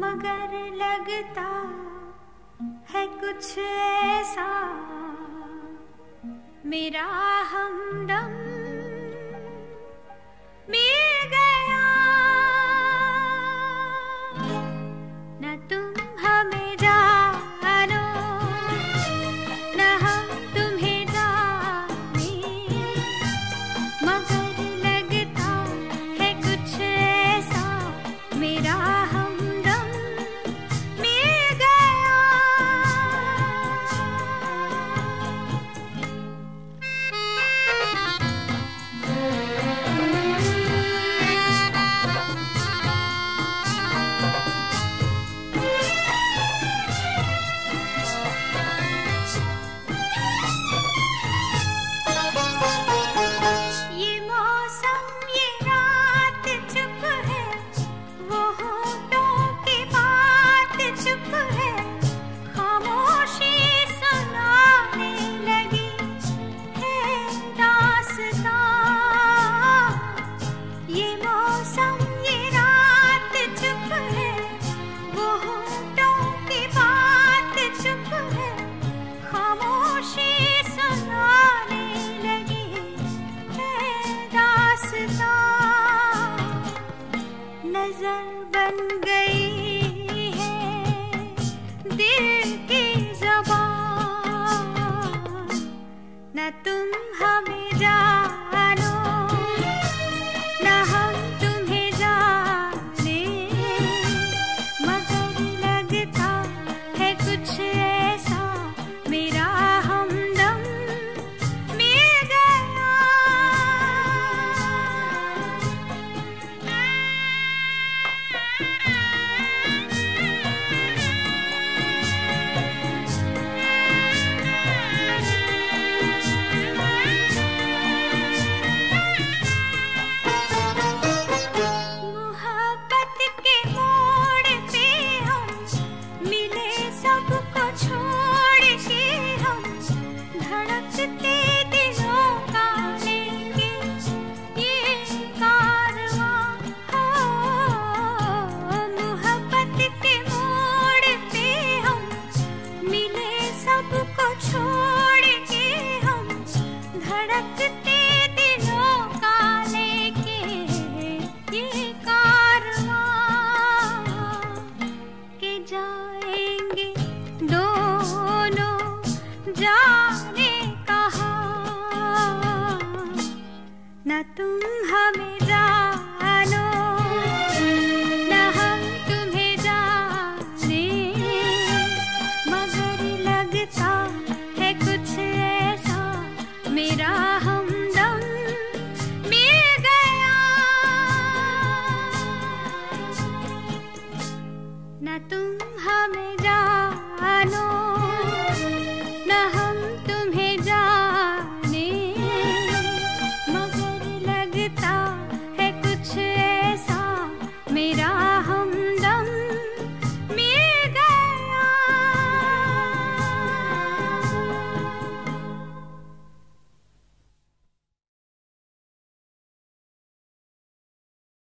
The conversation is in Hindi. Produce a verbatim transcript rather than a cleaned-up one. मगर लगता है कुछ ऐसा मेरा हमदम मिल गया। न तुम हमें जानो न हम तुम्हें जाने, मगर लगता है कुछ ऐसा मेरा नजर बन गई है दिल की ज़बान। न तुम हमें जा